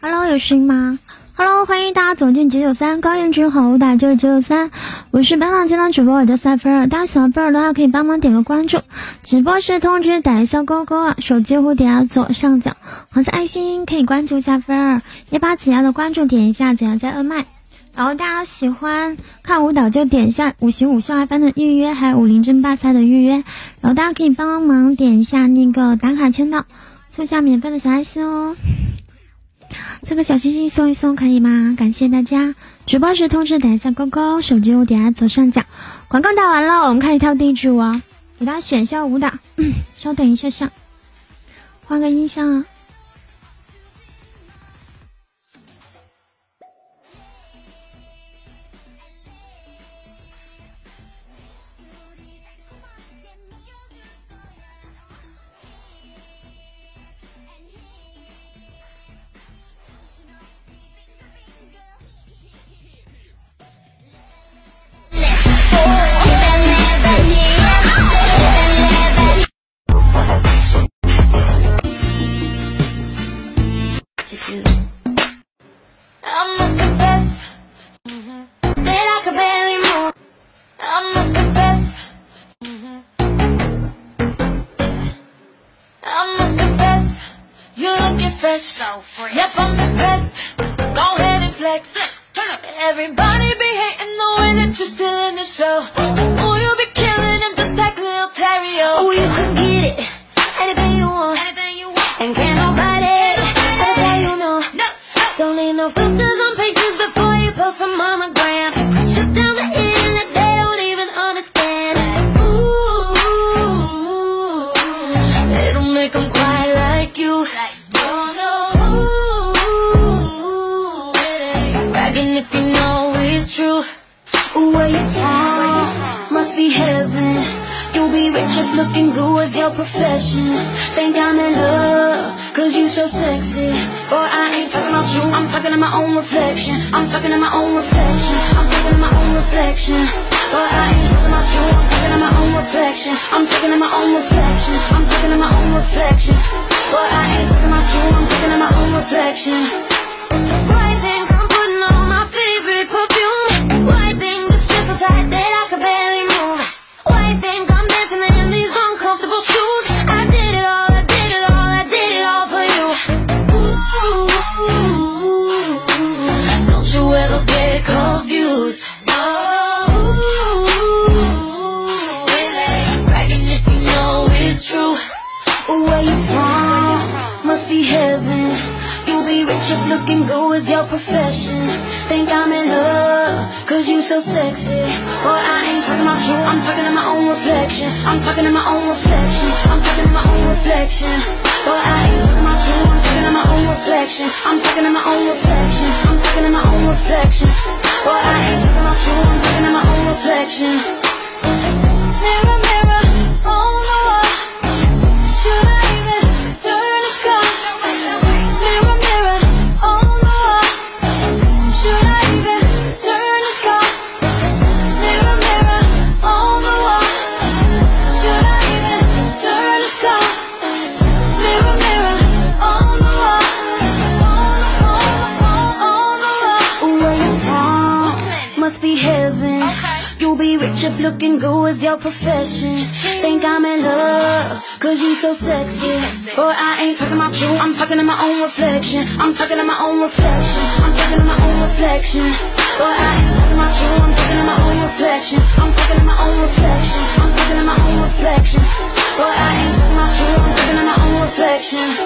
Hello， 有声音吗 ？Hello， 欢迎大家走进993高颜值好物打就是993，我是本档今天主播我叫赛菲尔，大家喜欢菲尔的话可以帮忙点个关注，直播时通知打一下勾勾啊，手机蝴蝶啊左上角黄色爱心可以关注一下菲尔，也把姐姐的关注点一下，姐姐在恩麦。然后大家喜欢看舞蹈就点一下55校外班的预约，还有50争霸赛的预约。然后大家可以帮忙点一下那个打卡签到，送下免费的小爱心哦。这个小星星送一送可以吗？感谢大家！直播时通知打一下勾勾，手机5点左上角。广告打完了，我们开始跳第一支舞哦。给大家选一下舞蹈，稍等一下下，换个音箱啊。So fresh. Yep, I'm the best. Go ahead and flex. Turn up. Everybody be hating the way that you're stealing the show. Oh, you be killing it just like Lil Terry. Oh, you can get it. Anything you want. Anything you want. And can't nobody ever tell you no. No. Don't need no filters on pages before you post them on the gram. Crush it down the internet, they don't even understand. Ooh, they don't make them quiet like you. If you know it's true. Where you tied must be heaven. You'll be rich if looking good was your profession. Think I'm in love, cause you so sexy. Boy, I ain't talking about you, I'm talking to my own reflection. I'm talking to my own reflection. I'm talking to my own reflection. Boy, I ain't talking about you, I'm talking to my own reflection. I'm talking to my own reflection. I'm talking to my own reflection. Boy, I ain't talking about you, I'm talking to my own reflection. Right then, if looking good is your profession. Think I'm in love, cause you so sexy. Boy, I ain't talking about you, I'm talking to my own reflection. I'm talking to my own reflection. I'm talking to my own reflection. Boy, I ain't talking about you, I'm talking to my own reflection. I'm talking to my own reflection. I'm talking to my own reflection. Boy, I ain't talking about you, I'm talking to my own reflection. Mirror, mirror on the wall, should I even turn the sky? If looking good is your profession. Think I'm in love, cause you so sexy. Boy, I ain't talking about you, I'm talking to my own reflection. I'm talking to my own reflection. I'm talking to my own reflection. Boy, I ain't talking about you, I'm talking to my own reflection. I'm talking to my own reflection. I'm talking to my own reflection. Boy, I ain't talking about you, I'm talking to my own reflection.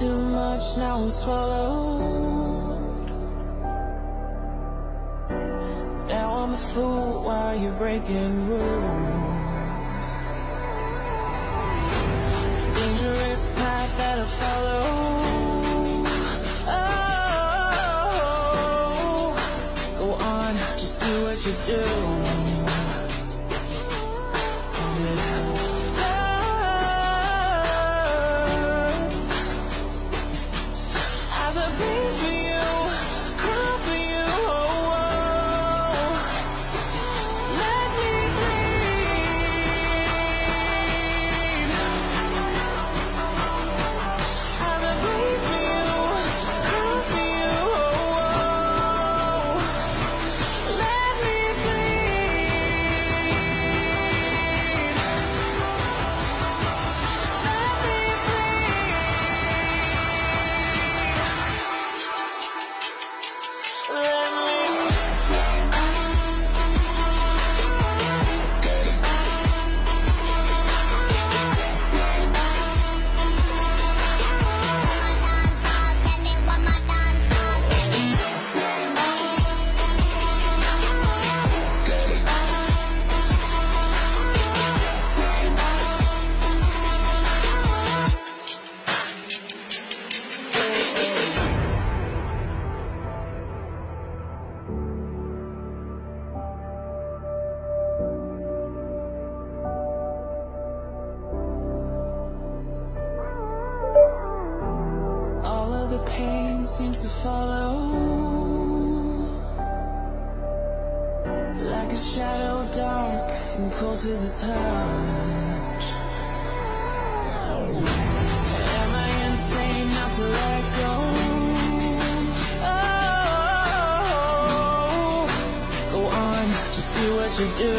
too much, now I'm swallowed. Now I'm a fool while you're breaking rules. The dangerous path that I follow. Oh, go on, just do what you do. The pain seems to follow like a shadow, dark and cold to the touch. Am I insane not to let go? Oh, go on, just do what you do.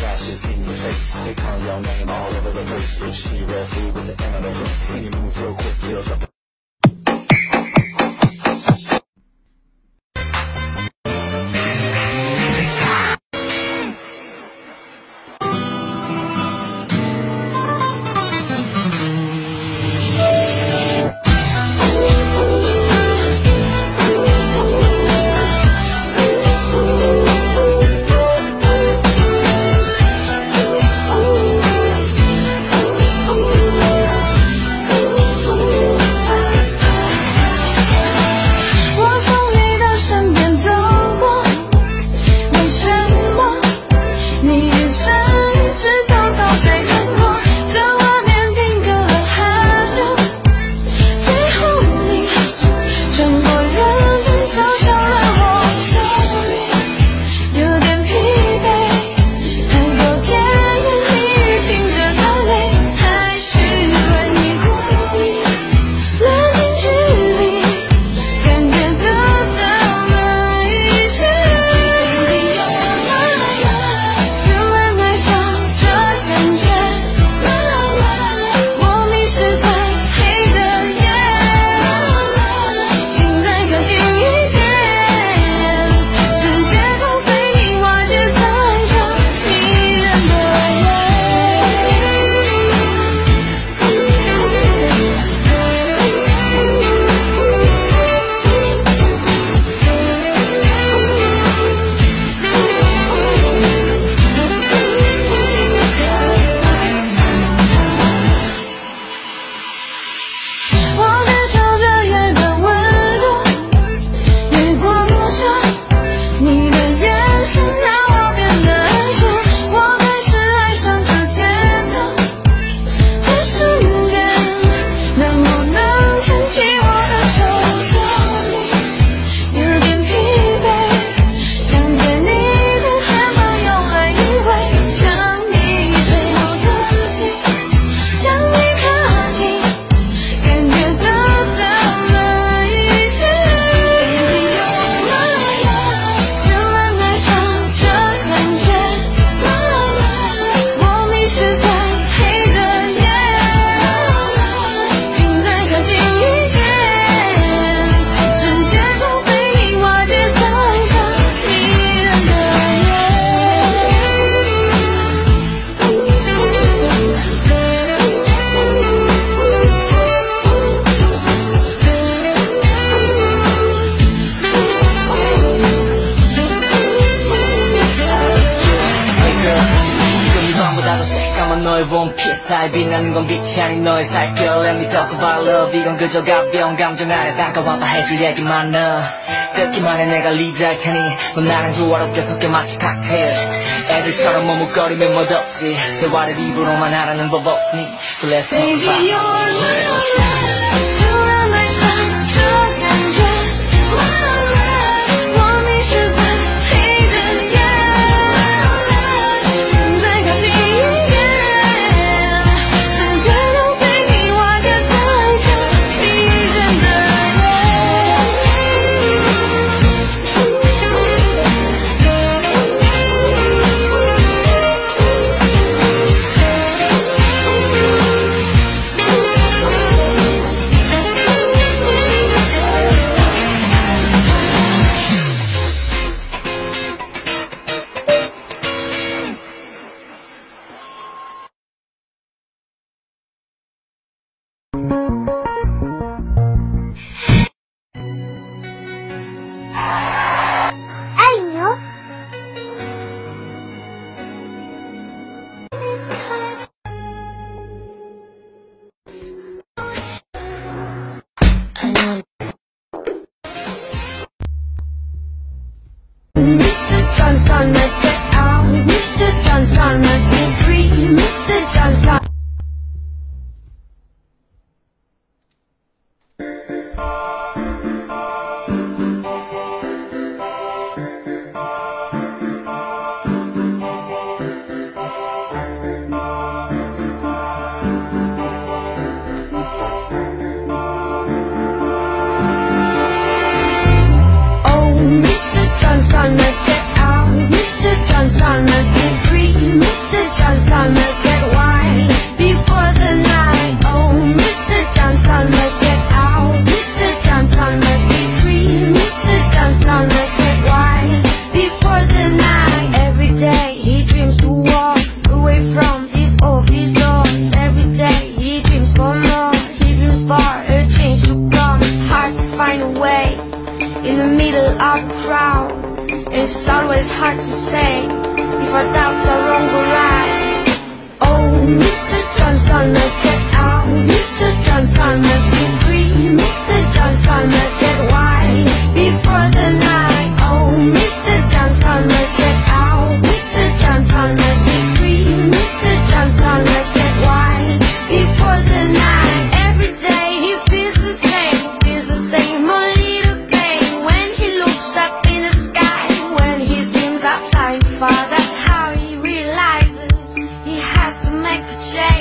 Flashes in your face. pace. They count your name all over the place. If you see red food with the end of the hook, when you move real quick, you'll stop. 너의 원피스에 빛나는 건 빛이 아닌 너의 살결. Let me talk about love. 이건 그저 가벼운 감정 아래 다가와봐. 해줄 얘기만 해. 듣기만 해. 내가 리드할 테니 넌 나랑 조화롭게 섞여 마치 칵테일. 애들처럼 머뭇거리면 멋없지. 대화를 입으로만 하라는 법 없으니 So let's talk about love. Mr. Johnson, let's get out. Mr. Johnson, let's be free. Mr. Johnson, let's get wild before the night. Oh, Mr. Johnson, let's get out. Mr. Johnson, let's be free. Mr. Johnson, let's get wild before the night. Every day he feels the same, feels the same old little game. When he looks up in the sky, when he seems I find Father. That's how he realizes he has to make a change.